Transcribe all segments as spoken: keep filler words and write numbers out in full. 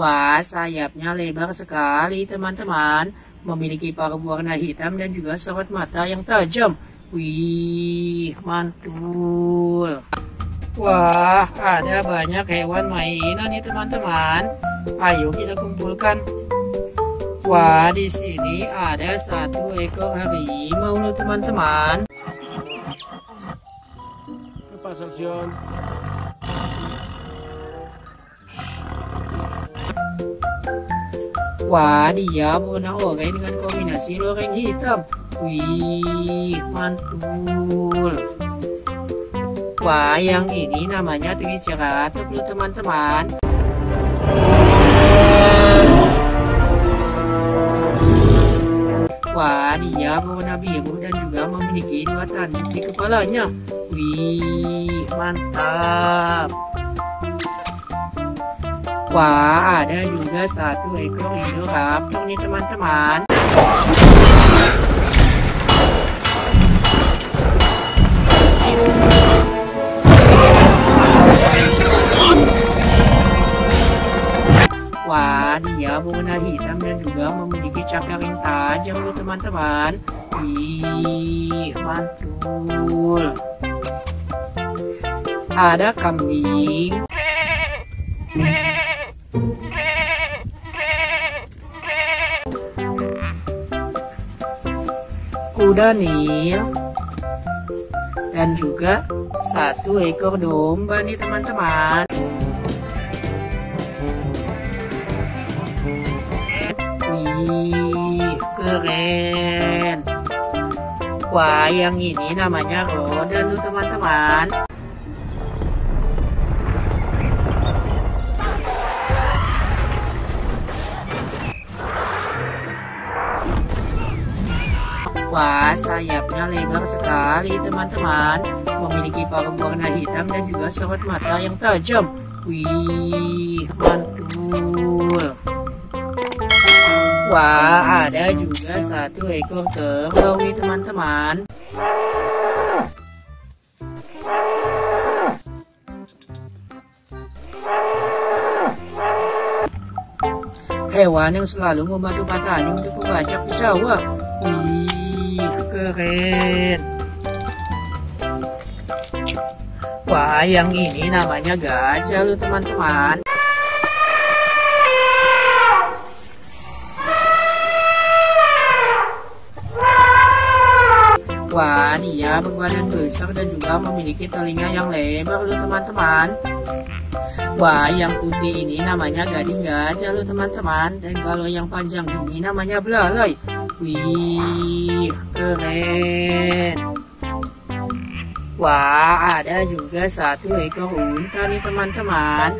Wah, sayapnya lebar sekali teman-teman. Memiliki paruh warna hitam dan juga sorot mata yang tajam. Wih, mantul. Wah, ada banyak hewan mainan nih teman-teman. Ayo kita kumpulkan. Wah, di sini ada satu ekor harimau loh teman-teman. Wah, dia warna oranye dengan kombinasi loreng hitam. Wih, mantul. Wah, yang ini namanya Triceratops loh teman-teman. Wah, dia warna biru dan juga memiliki dua tanduk di kepalanya. Wih, mantap. Wah, ada juga satu ekor indoraptor nih teman-teman. Wah, dia warna hitam dan juga memiliki cakar yang tajam loh teman-teman. Wih, mantul. Ada kambing. Kuda nil dan juga satu ekor domba nih teman-teman. Wih, keren. Wah, yang ini namanya Rodan tuh teman-teman. Wah, sayapnya lebar sekali teman-teman. Memiliki paruh warna hitam dan juga sorot mata yang tajam. Wih, mantul. Wah, ada juga satu ekor kerbau nih teman-teman. Hewan yang selalu membantu petani untuk membajak di sawah. Wih, keren. Wah, yang ini namanya gajah loh teman-teman. Wah, dia berbadan besar dan juga memiliki telinga yang lebar loh teman-teman. Wah, yang putih ini namanya gading gajah loh teman-teman. Dan kalau yang panjang ini namanya belalai. Wih, keren. Wah, ada juga satu ekor unta nih teman-teman.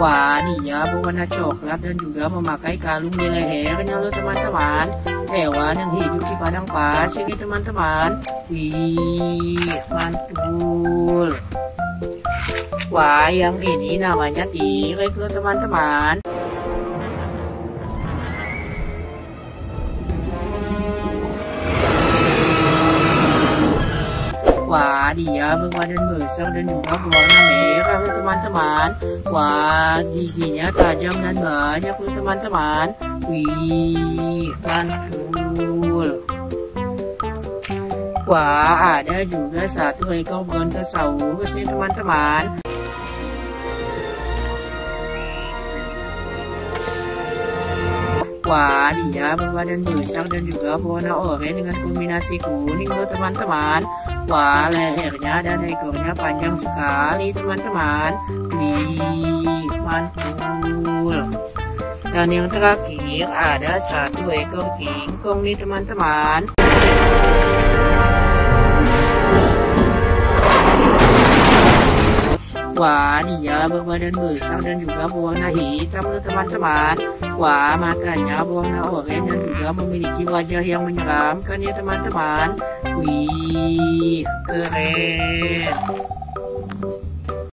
Wah, dia berwarna coklat dan juga memakai kalung di lehernya loh teman-teman. Hewan yang hidup di padang pasir nih teman-teman. Wih, mantul. Wah, yang ini namanya T-Rex loh teman-teman. Wah, dia berbadan besar dan juga berwarna merah loh teman-teman. Wah, giginya tajam dan banyak loh teman-teman. Wih, mantul. Wah, ada juga satu ekor brontosaurus nih teman-teman. Wah, dia berbadan besar dan juga berwarna oranye dengan kombinasi kuning loh teman-teman. Wah, lehernya dan ekornya panjang sekali teman-teman. Wih, mantul. Dan yang terakhir ada satu ekor kingkong nih teman-teman. Wah, dia berbadan besar dan juga berwarna hitam loh teman-teman. Wah, matanya berwarna oranye dan juga memiliki wajah yang menyeramkan ya teman-teman. Wih, keren.